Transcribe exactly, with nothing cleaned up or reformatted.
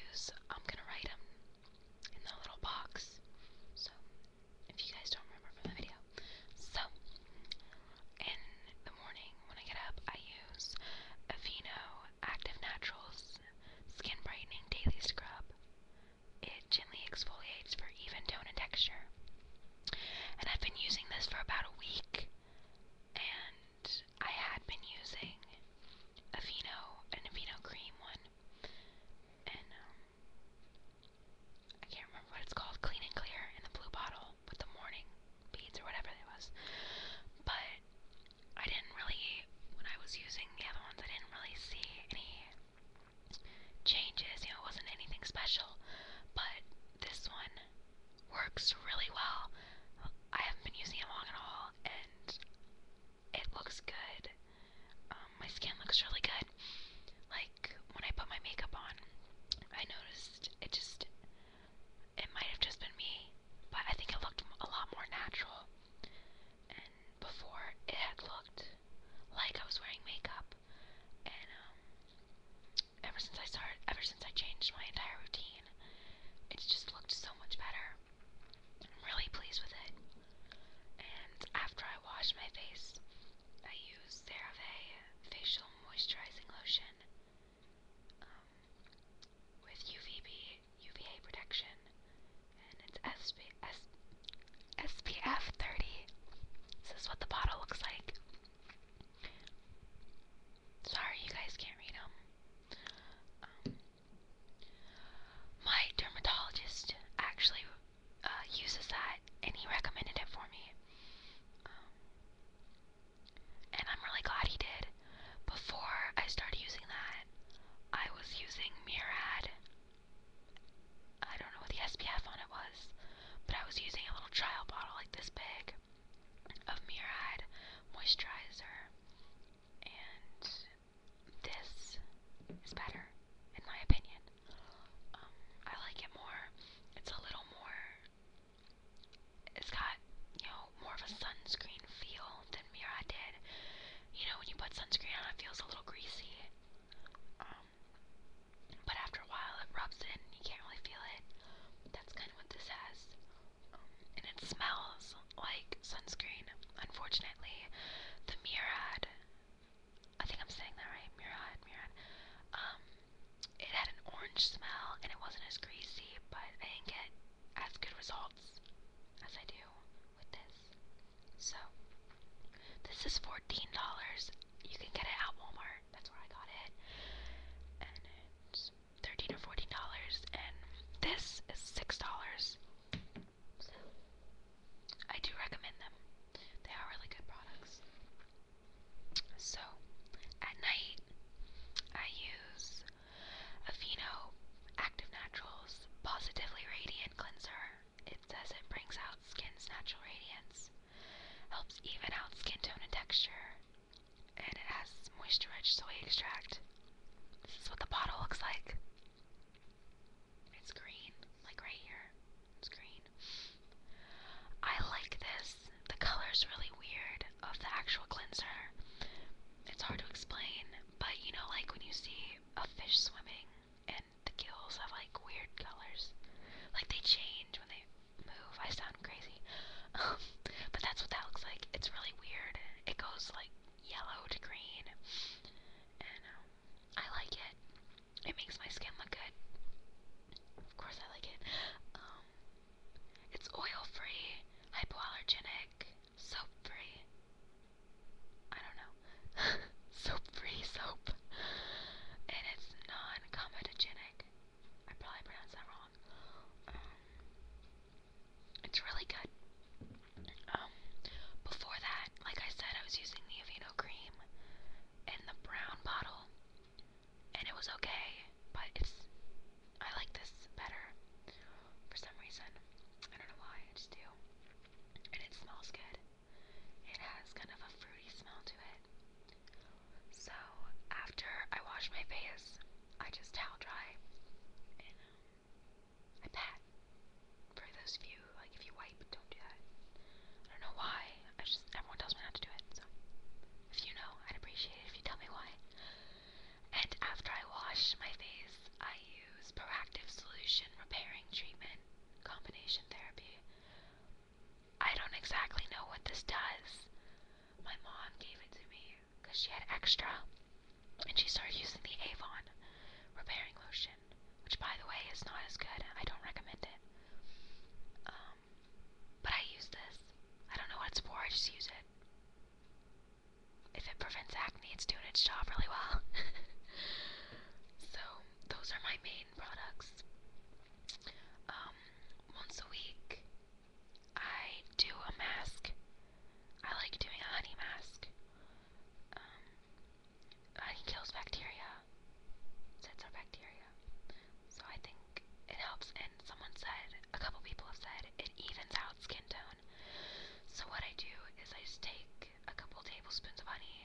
reviews, I'm gonna write them in the little box, so if you guys don't remember from the video. So, in the morning when I get up, I use Aveeno Active Naturals Skin Brightening Daily Scrub. It gently exfoliates for even tone and texture. And I've been using this for about a week, and I had been using Aveeno, an Aveeno cream one, and um, I can't remember what it's called, Clean and Clear, in the blue bottle with the morning beads or whatever it was, but I didn't really, when I was using the other ones, I didn't really see any changes, you know, it wasn't anything special, but this one works really well. I haven't been using it long at all, and it looks good. Um, my skin looks really good. Like, when I put my makeup on, I noticed it just, it might have just been me, but I think it looked a lot more natural. And before, it had looked like I was wearing makeup. And, um, ever since I started, ever since I changed my entire routine, it's just looked so much better. I'm really pleased with it. And after I wash my face, I use CeraVe Facial Moisturizing Lotion um, with U V B, U V A protection, and it's S P F thirty. This is what the bottle looks like. Sorry, you guys can't read them. Um, my dermatologist actually uh, uses that, and he recommended it for me. Um, and I'm really glad he did. Before I started using that, I was using Murad. I don't know what the S P F on it was, but I was using a little trial bottle like this big of Murad moisturizer, and this is better, in my opinion. Um, I like it more. It's a little more, it's got, you know, more of a sunscreen feel than Murad did. You know, when you put sunscreen on, it feels a little greasy. Um, but after a while, it rubs in, and you can't really feel it. That's kind of what this has. Um, and it smells like sunscreen. Unfortunately, the Murad, I think I'm saying that right, Murad, Murad, um, it had an orange smell, and it wasn't as greasy, but I didn't get as good results as I do with this. So, this is fourteen dollars. You can get it at Walmart. That's where I got it. And it's thirteen or fourteen dollars, and this is six dollars. So, I do recommend them. They are really good products. So, at night, I use Aveeno Active Naturals Positively Radiant Cleanser. It says it brings out skin's natural radiance, helps even out skin tone and texture, and it has moisture-rich soy extract. exactly know what this does. My mom gave it to me because she had extra, and she started using the Avon repairing lotion, which, by the way, is not as good. I don't recommend it. Um, but I use this. I don't know what it's for. I just use it. If it prevents acne, it's doing its job really well. So, those are my main products. Um, once a week, I do a mask. I like doing a honey mask. Um, honey kills bacteria. Sets our bacteria. So I think it helps, and someone said, a couple people have said, it evens out skin tone. So what I do is I just take a couple tablespoons of honey